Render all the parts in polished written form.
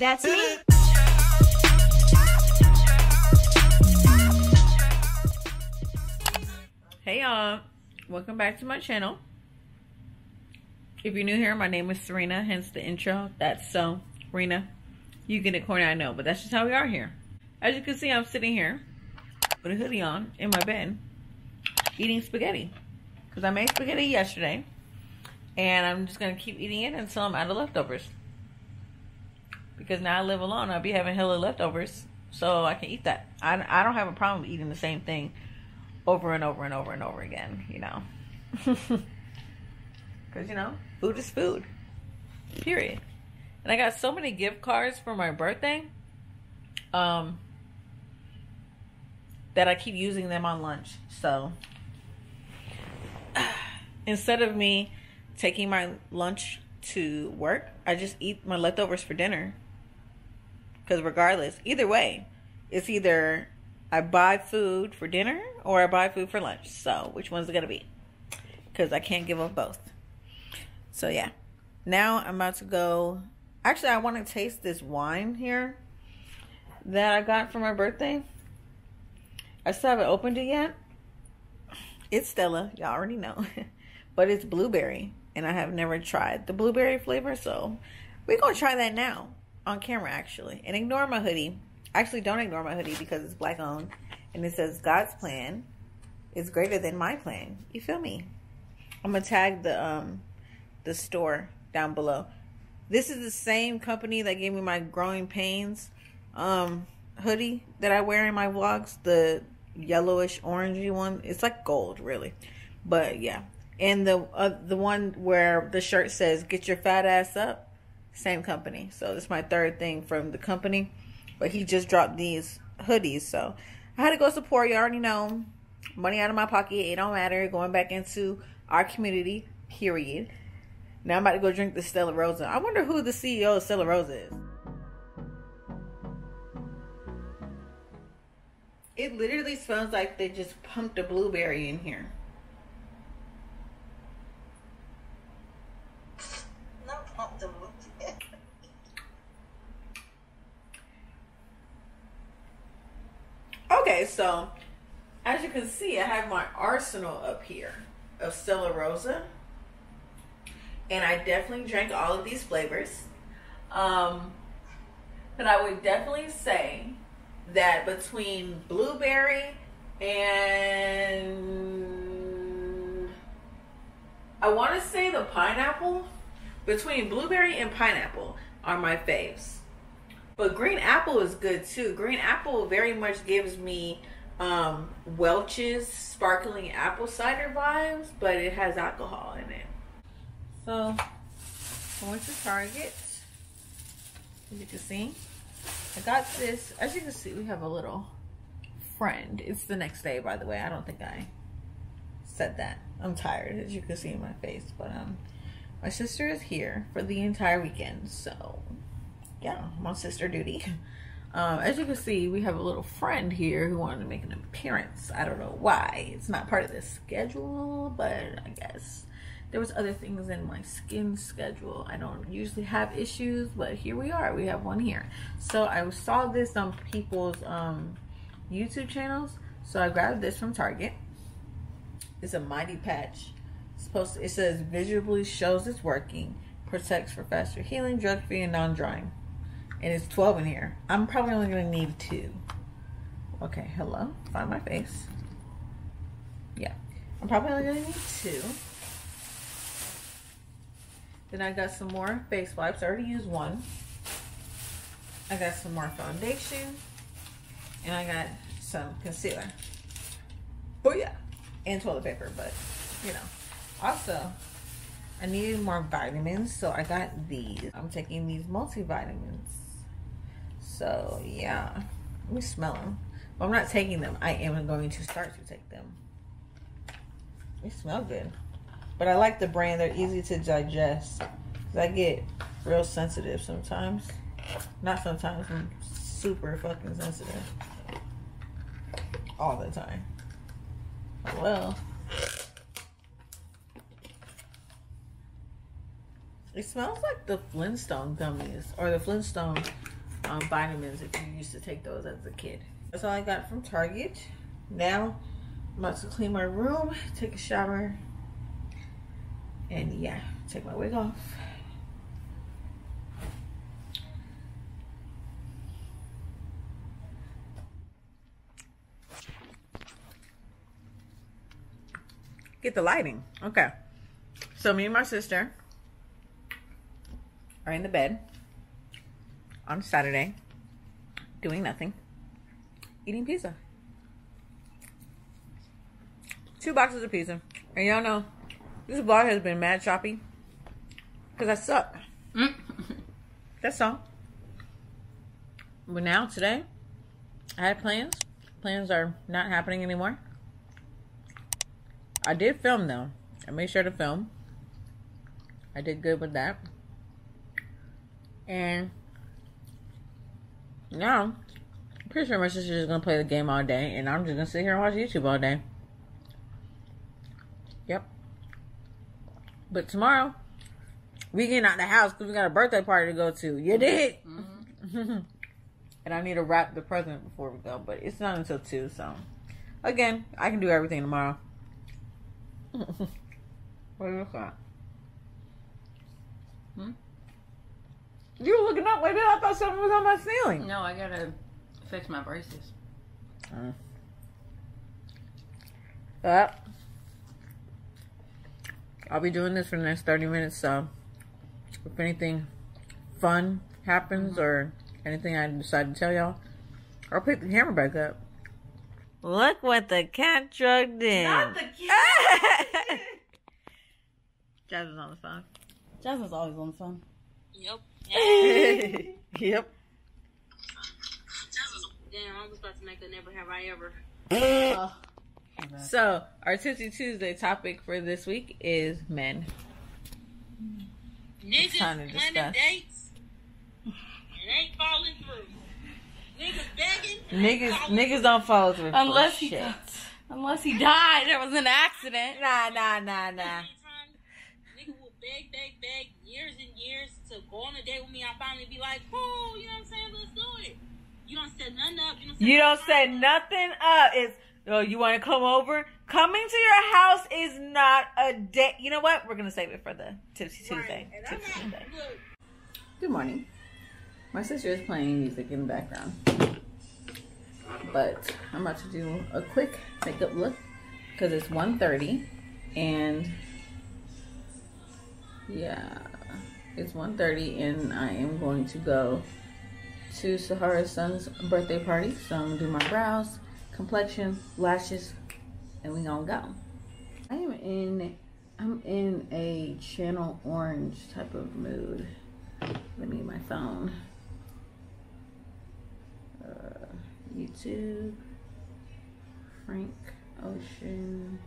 That's me. Hey y'all, welcome back to my channel. If you're new here, my name is Serena, hence the intro. That's so Rena. You get it corny, I know, but that's just how we are here. As you can see, I'm sitting here with a hoodie on in my bed eating spaghetti because I made spaghetti yesterday and I'm just gonna keep eating it until I'm out of leftovers. Because now I live alone, I'll be having hella leftovers, so I can eat that. I don't have a problem eating the same thing over and over and over and over again, you know. Because, you know, food is food. Period. And I got so many gift cards for my birthday that I keep using them on lunch. So, instead of me taking my lunch to work, I just eat my leftovers for dinner. Because regardless, either way, it's either I buy food for dinner or I buy food for lunch. So, which one's it gonna be? Because I can't give up both. So, yeah. Now, I'm about to go... Actually, I want to taste this wine here that I got for my birthday. I still haven't opened it yet. It's Stella. Y'all already know. But it's blueberry. And I have never tried the blueberry flavor. So, we're going to try that now. On camera, actually. And ignore my hoodie. Actually, don't ignore my hoodie because it's black owned. And it says, God's plan is greater than my plan. You feel me? I'm going to tag the store down below. This is the same company that gave me my Growing Pains hoodie that I wear in my vlogs, the yellowish orangey one. It's like gold, really, but yeah. And the one where the shirt says "Get your fat ass up," same company. So this is my third thing from the company, but he just dropped these hoodies, so I had to go support. You already know, money out of my pocket, it don't matter, going back into our community, period. Now I'm about to go drink the Stella Rosa. I wonder who the CEO of Stella Rosa is. It literally smells like they just pumped a blueberry in here. Not pumped a blueberry. Okay, so as you can see, I have my arsenal up here of Stella Rosa. And I definitely drank all of these flavors. But I would definitely say that between blueberry and I want to say the pineapple, between blueberry and pineapple are my faves. But green apple is good too. Green apple very much gives me Welch's sparkling apple cider vibes, but it has alcohol in it. So, I went to Target, as you can see. I got this, as you can see, we have a little friend. It's the next day, by the way. I don't think I said that. I'm tired, as you can see in my face. But my sister is here for the entire weekend. So, yeah, I'm on sister duty. As you can see, we have a little friend here who wanted to make an appearance. I don't know why. It's not part of the schedule, but I guess... there was other things in my skin schedule. I don't usually have issues, but here we are. We have one here. So I saw this on people's YouTube channels. So I grabbed this from Target. It's a Mighty Patch. It's supposed to, it says visibly shows it's working, protects for faster healing, drug-free, and non-drying. And it's 12 in here. I'm probably only gonna need 2. Okay, hello, find my face. Yeah, I'm probably only gonna need 2. Then I got some more face wipes. I already used one. I got some more foundation. And I got some concealer. Oh yeah. And toilet paper, but you know. Also, I needed more vitamins, so I got these. I'm taking these multivitamins. So yeah. Let me smell them. Well, I'm not taking them. I am going to start to take them. They smell good. But I like the brand. They're easy to digest. Cause I get real sensitive sometimes. Not sometimes. I'm super fucking sensitive. All the time. Oh well. It smells like the Flintstone gummies. Or the Flintstone vitamins if you used to take those as a kid. That's all I got from Target. Now I'm about to clean my room, take a shower, and yeah, take my wig off. Get the lighting. Okay. So me and my sister are in the bed on Saturday doing nothing, eating pizza. 2 boxes of pizza. And y'all know this vlog has been mad choppy because I suck. That's all. But now today I had plans. Plans are not happening anymore. I did film though. I made sure to film. I did good with that. And now I'm pretty sure my sister's just gonna play the game all day and I'm just gonna sit here and watch YouTube all day. Yep. But tomorrow we getting out of the house because we got a birthday party to go to. You dig? Mm-hmm. And I need to wrap the present before we go, but it's not until 2, so again, I can do everything tomorrow. What is that? Hmm? You were looking up. Wait a minute, I thought something was on my ceiling. No, I gotta fix my braces. I'll be doing this for the next 30 minutes, so if anything fun happens or anything I decide to tell y'all, I'll pick the camera back up. Look what the cat drugged in. Not the cat. Jasmine's on the phone. Jasmine's always on the phone. Yep. Yep. Damn, I was about to make a never have I ever. So, our Tipsy Tuesday topic for this week is men. Niggas planning dates and ain't falling through. Niggas begging. Niggas don't follow through. Unless he shit. Unless he died. There was an accident. Nah. Nigga will beg years and years to go on a date with me. I finally be like, cool, you know what I'm saying? Let's do it. You don't set nothing up. You don't set nothing up. It's, oh, you want to come over? Coming to your house is not a date. You know what? We're going to save it for the Tipsy Tuesday. Right. Tipsy Tuesday. Good morning. My sister is playing music in the background, but I'm about to do a quick makeup look because it's 1:30 and yeah, it's 1:30 and I am going to go to Sahara's son's birthday party. So I'm gonna do my brows, complexion, lashes, and we gonna go. I'm in a Channel Orange type of mood. Let me get my phone. YouTube, Frank Ocean,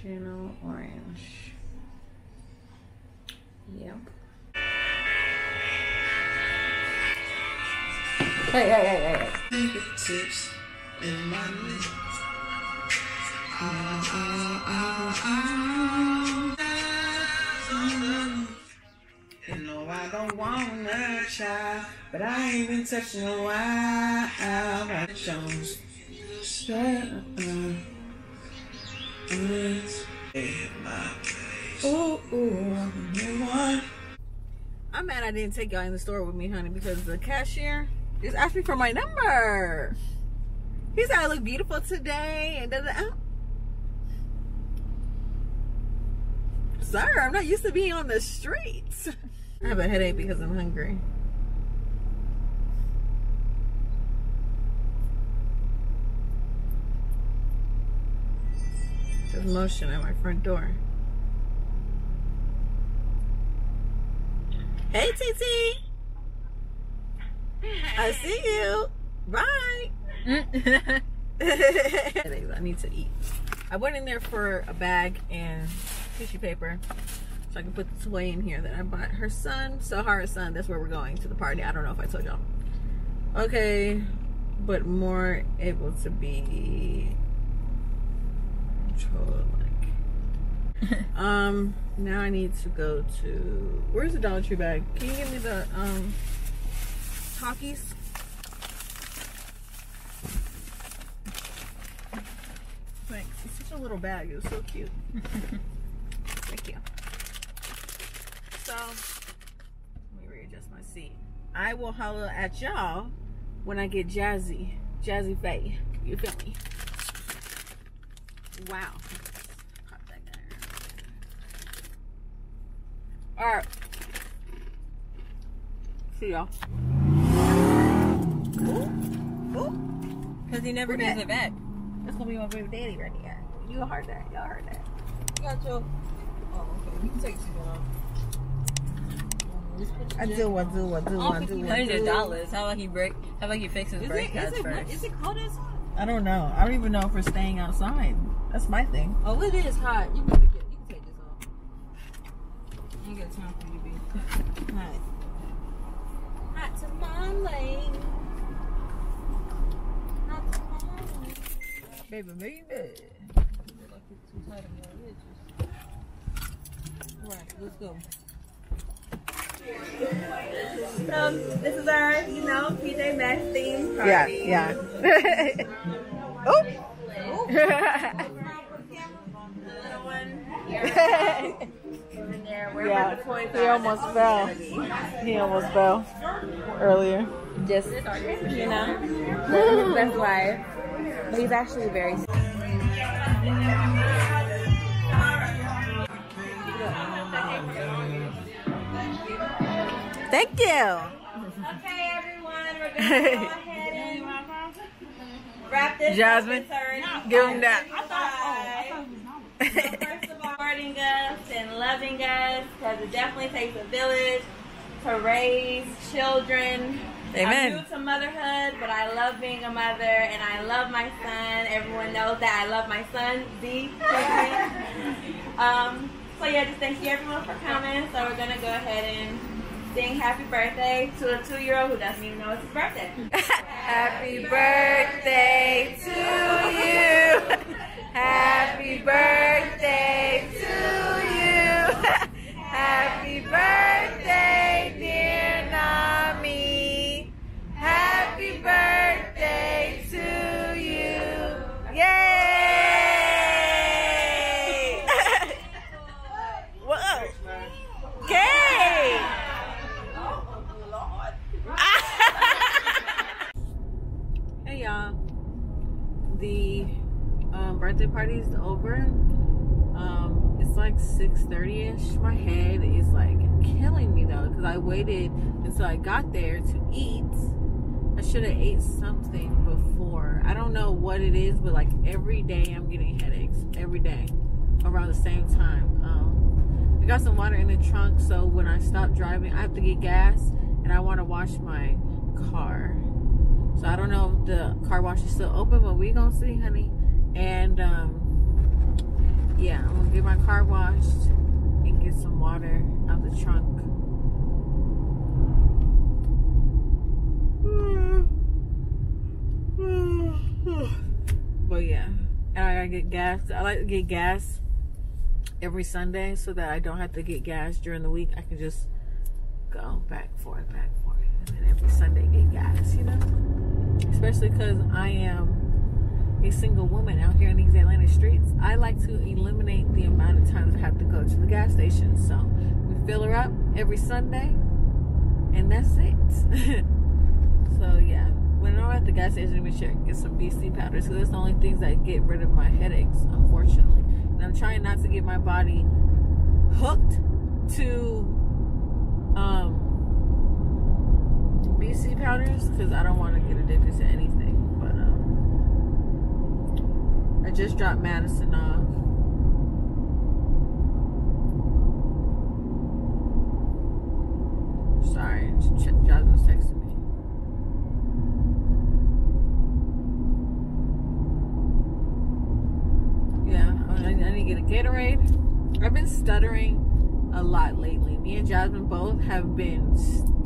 Channel Orange. Yep. Hey. Fingertips in my neck. You know I don't want a child, but I ain't been touching a wild Jones. I'm mad I didn't take y'all in the store with me, honey, because the cashier just asked me for my number. He said I look beautiful today and doesn't. Sir, I'm not used to being on the streets. I have a headache because I'm hungry. There's motion at my front door. Hey, TT! I see you! Bye! I need to eat. I went in there for a bag and tissue paper so I can put the toy in here that I bought her son, Sahara's son. That's where we're going to the party. I don't know if I told y'all. Okay, but more able to be controlled, like Now I need to go to, where's the Dollar Tree bag? Can you give me the Takis? Thanks. It's such a little bag. It was so cute. Thank you. So, let me readjust my seat. I will holler at y'all when I get jazzy. Jazzy Faye. You feel me? Wow. Alright. See y'all. Because he never gives it back. That's going to be my baby daddy right here. You heard that. Y'all heard that. You got your... Oh, okay. We can take you off. I do. $100. How about you fix his brake pads first? Is it cold outside? I don't know. I don't even know if we're staying outside. That's my thing. Oh, it is hot. You better get. You can take this off. I ain't got time for you, B. Hot. Hot to my lane. Hot to my lane. Baby. Alright, let's go. So this is our, PJ Masks theme party. Yeah. Oh. Little one here. Over there. He almost fell. He almost fell earlier. Just living his best life. But he's actually very. Thank you. Okay, everyone, we're gonna go ahead and wrap this Jasmine, up. Give them that. So first of all, supporting us and loving us, because it definitely takes a village to raise children. Amen. I'm new to motherhood, but I love being a mother, and I love my son. Everyone knows that I love my son, the children. So yeah, just thank you everyone for coming. So we're gonna go ahead and sing happy birthday to a 2-year-old who doesn't even know it's his birthday. Happy birthday to you. Happy birthday to you. Happy birthday, dear Nami. Happy birthday to you. Yay! Whoa. Okay. Hey y'all, the birthday party is over. It's like 6:30ish. My head is like killing me though, because I waited until I got there to eat. I should have ate something before. I don't know what it is, but like every day I'm getting headaches, every day around the same time. I got some water in the trunk, so when I stop driving I have to get gas, and I want to wash my car. So I don't know if the car wash is still open, but we gonna see, honey. And yeah, I'm gonna get my car washed and get some water out the trunk. But yeah, and I gotta get gas. I like to get gas every Sunday so that I don't have to get gas during the week. I can just go back forth, and then every Sunday get gas, Especially because I am a single woman out here in these Atlanta streets. I like to eliminate the amount of times I have to go to the gas station. So we fill her up every Sunday, and that's it. So yeah, when I'm at the gas station, make sure I get some BC powders, because that's the only things that get rid of my headaches, unfortunately. And I'm trying not to get my body hooked to BC powders, because I don't want to get addicted to anything. But I just dropped Madison off. Sorry, Jasmine's texting me. Yeah, I need to get a Gatorade. I've been stuttering a lot lately. Me and Jasmine both have been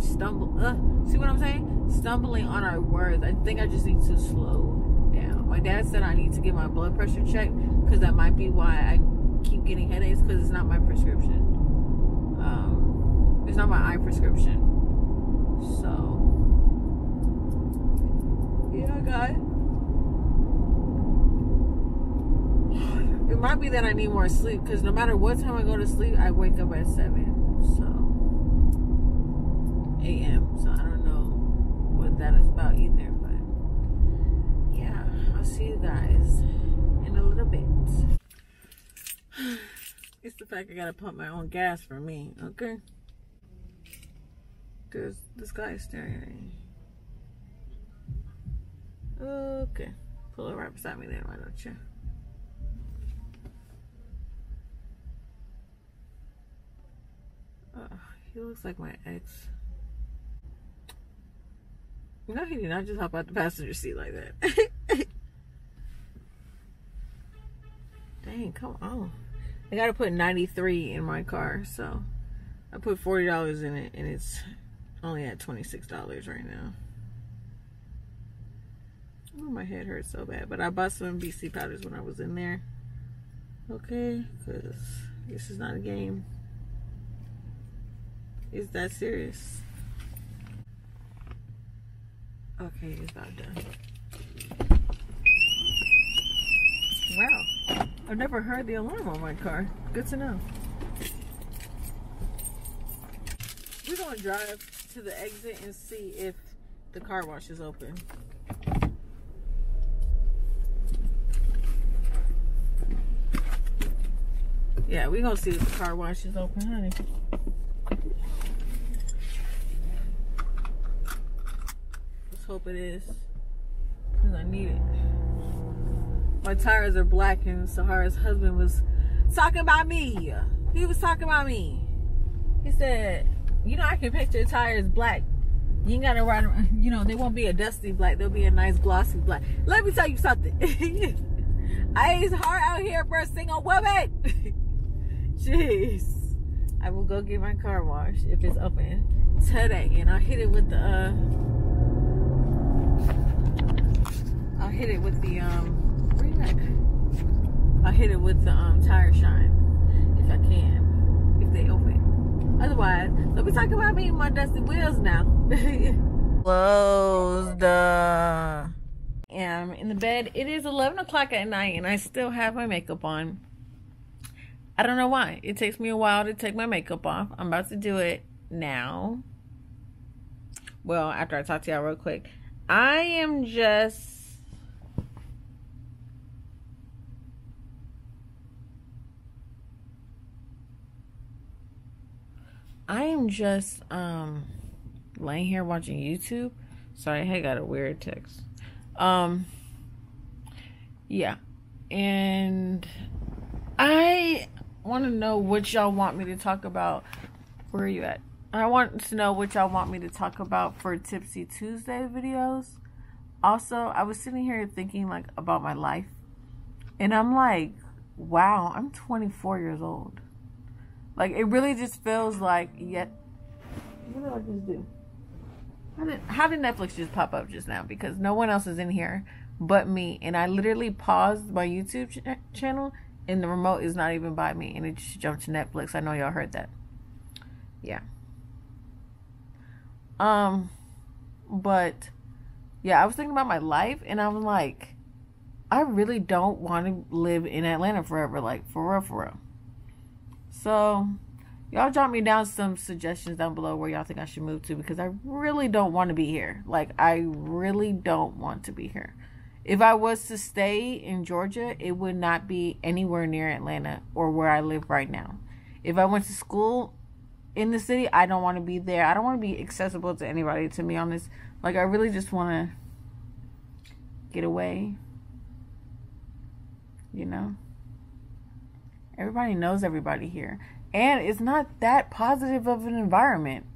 see what I'm saying? Stumbling on our words. I think I just need to slow down. My dad said I need to get my blood pressure checked, because that might be why I keep getting headaches because it's not my prescription. It's not my eye prescription. So, yeah, guys. It might be that I need more sleep, because no matter what time I go to sleep, I wake up at 7. So, a.m. So, I don't know what that is about either, but yeah, I'll see you guys in a little bit. It's the fact I gotta pump my own gas for me, okay? Because this guy is staring at me. Okay, pull it right beside me then, why don't you? He looks like my ex. No, he did not just hop out the passenger seat like that. Dang, come on. I gotta put 93 in my car, so I put $40 in it, and it's only at $26 right now. Oh, my head hurts so bad, but I bought some BC powders when I was in there. Okay, because this is not a game. Is that serious? Okay, it's about done. Wow, I've never heard the alarm on my car. Good to know. We're gonna drive to the exit and see if the car wash is open. Yeah, we're gonna see if the car wash is open, honey. Hope it is, because I need it. My tires are black, and Sahara's husband was talking about me. He was talking about me. He said, you know, I can picture your tires black. You ain't gotta ride around, you know, they won't be a dusty black, they'll be a nice glossy black. Let me tell you something. I is hard out here for a single woman. Jeez. I will go get my car washed if it's open today, and I'll hit it with the I'll hit it with the tire shine if I can, if they open. Otherwise, don't be talking about me and my dusty wheels now. Closed. I'm in the bed. It is 11 o'clock at night, and I still have my makeup on. I don't know why. It takes me a while to take my makeup off. I'm about to do it now. Well, after I talk to y'all real quick. I am just laying here watching YouTube. Sorry, I got a weird text. Yeah. And I want to know what y'all want me to talk about. Where are you at? I want to know what y'all want me to talk about for Tipsy Tuesday videos. Also, I was sitting here thinking like about my life. And I'm like, wow, I'm 24 years old. Like, it really just feels like, yet, what did I just do? How did Netflix just pop up just now? Because no one else is in here but me. And I literally paused my YouTube channel, and the remote is not even by me. And it just jumped to Netflix. I know y'all heard that. Yeah. But, yeah, I was thinking about my life, and I'm like, I really don't want to live in Atlanta forever. Like, for real, for real. So, y'all drop me down some suggestions down below where y'all think I should move to, because I really don't want to be here. Like, I really don't want to be here. If I was to stay in Georgia, it would not be anywhere near Atlanta or where I live right now. If I went to school in the city, I don't want to be there. I don't want to be accessible to anybody, to be honest. Like, I really just want to get away, you know? Everybody knows everybody here. And it's not that positive of an environment.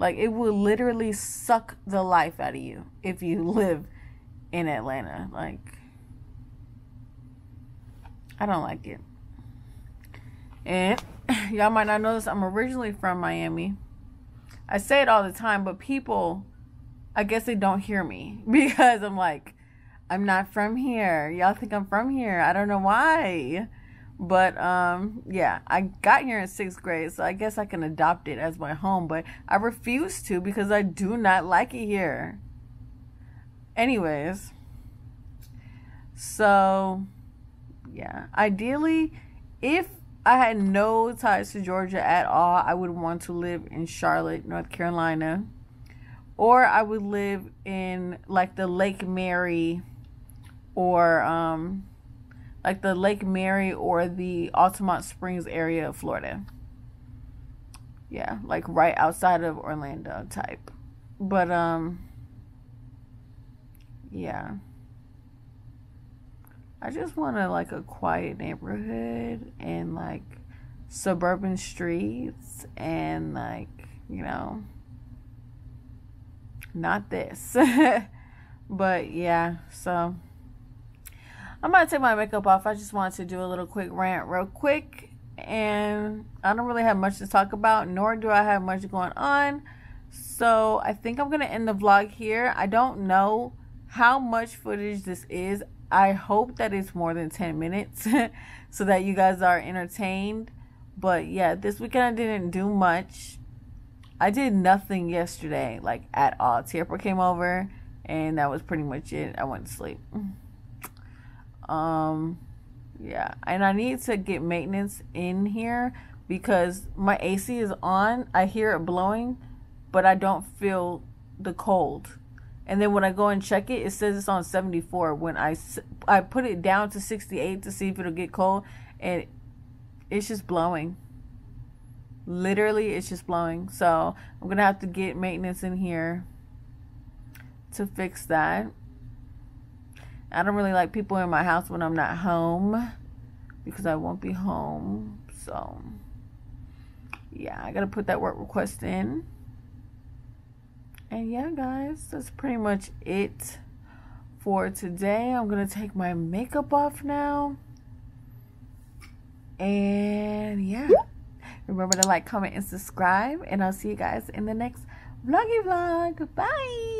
Like, it will literally suck the life out of you if you live in Atlanta. Like, I don't like it. And y'all might not know this, I'm originally from Miami. I say it all the time, but people, I guess they don't hear me. Because I'm like, I'm not from here. Y'all think I'm from here. I don't know why. But, yeah, I got here in 6th grade, so I guess I can adopt it as my home. But I refuse to because I do not like it here. Anyways, so, yeah. Ideally, if I had no ties to Georgia at all, I would want to live in Charlotte, North Carolina. Or I would live in, like, the Lake Mary or, like the Lake Mary or the Altamont Springs area of Florida. Yeah, like right outside of Orlando type. But, yeah. I just want to, like, a quiet neighborhood and, like, suburban streets and, like, you know, not this. But, yeah, so I'm about to take my makeup off. I just wanted to do a little quick rant real quick. And I don't really have much to talk about, nor do I have much going on. So I think I'm going to end the vlog here. I don't know how much footage this is. I hope that it's more than 10 minutes so that you guys are entertained. But yeah, this weekend I didn't do much. I did nothing yesterday, like at all. Tierper came over and that was pretty much it. I went to sleep. Yeah, and I need to get maintenance in here because my AC is on. I hear it blowing, but I don't feel the cold. And then when I go and check it, it says it's on 74. When I put it down to 68 to see if it'll get cold, and it's just blowing. Literally, it's just blowing. So I'm gonna have to get maintenance in here to fix that. I don't really like people in my house when I'm not home because I won't be home. So, yeah, I got to put that work request in. And, yeah, guys, that's pretty much it for today. I'm going to take my makeup off now. And, yeah, remember to like, comment, and subscribe. And I'll see you guys in the next vloggy vlog. Bye.